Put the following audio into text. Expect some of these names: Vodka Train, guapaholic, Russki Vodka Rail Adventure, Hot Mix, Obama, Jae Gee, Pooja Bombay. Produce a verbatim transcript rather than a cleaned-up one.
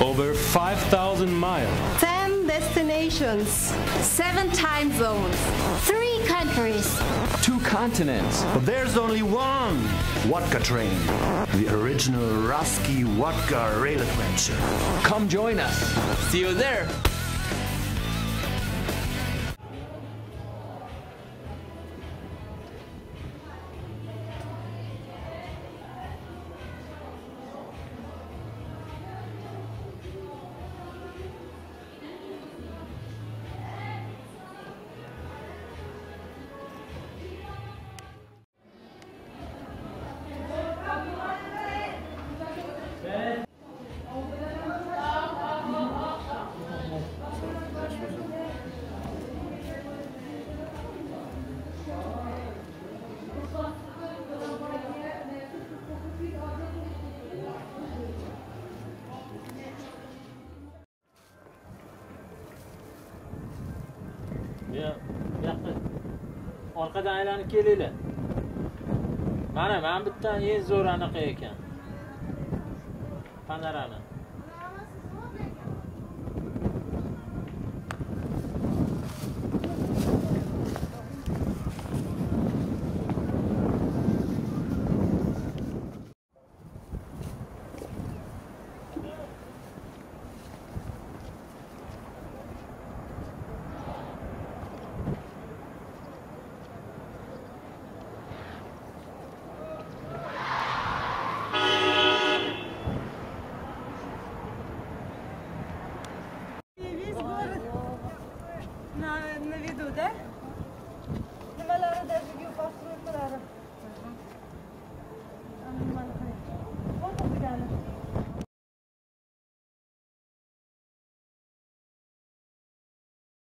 over five thousand miles, ten destinations, seven time zones, three countries, two continents. But there's only one Vodka Train, the original Russki Vodka Rail Adventure. Come join us. See you there. Orqadan aylanib kelinglar. Mana men bitta eng zo'r anaqa ekan. Panorama. На виду, да?